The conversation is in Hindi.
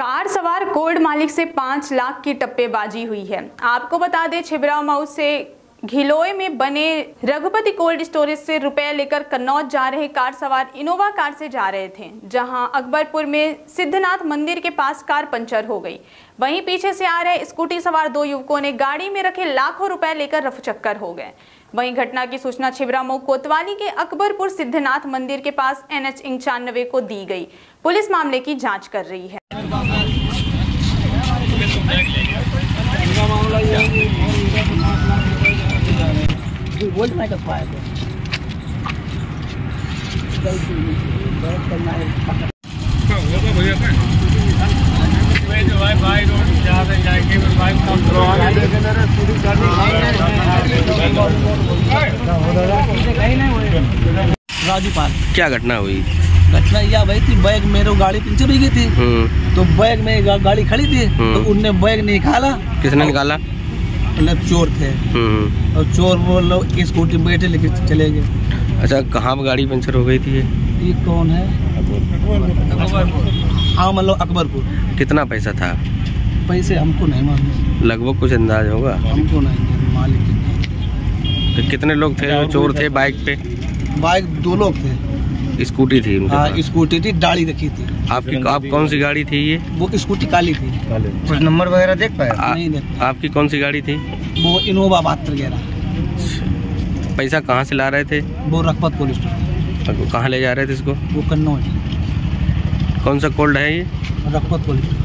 कार सवार कोल्ड मालिक से 5 लाख की टप्पेबाजी हुई है। आपको बता दें, छिबराव मऊ से घिलोय में बने रघुपति कोल्ड स्टोरेज से रुपए लेकर कन्नौज जा रहे कार सवार इनोवा कार से जा रहे थे, जहां अकबरपुर में सिद्धनाथ मंदिर के पास कार पंचर हो गई। वहीं पीछे से आ रहे स्कूटी सवार दो युवकों ने गाड़ी में रखे लाखों रुपए लेकर रफचक्कर हो गए। वहीं घटना की सूचना छिबरामऊ कोतवाली के अकबरपुर सिद्धनाथ मंदिर के पास NH 95 को दी गई। पुलिस मामले की जाँच कर रही है। बोल मैं कब आया राजू पाल। क्या घटना हुई? घटना यह भाई थी, बैग मेरे गाड़ी पंचर हुई थी, तो बैग में गाड़ी खड़ी थी, तो उनने बैग निकाला। किसने निकाला? चोर थे, और चोर वो लोग स्कूटी में बैठे लेकर चले गए। अच्छा, कहाँ पर गाड़ी पंचर हो गई थी? ये कौन है? हाँ, मतलब अकबरपुर। कितना पैसा था? पैसे हमको नहीं मालूम, लगभग कुछ अंदाज होगा, हमको नहीं मालिक। तो कितने लोग थे जो चोर थे? बाइक पे बाइक 2 लोग थे, स्कूटी थी। हाँ, स्कूटी थी, दाढ़ी रखी थी। आपकी आप कौन सी गाड़ी थी? ये वो स्कूटी काली थी। कुछ नंबर वगैरह देख पाए? नहीं देख पाए। आपकी कौन सी गाड़ी थी? वो इनोवा 72। पैसा कहाँ से ला रहे थे? वो रघुपत कोल्ड स्टोर। कहाँ ले जा रहे थे इसको? वो कन्नौज। कौन सा कोल्ड है ये? रघुपत कोल्ड।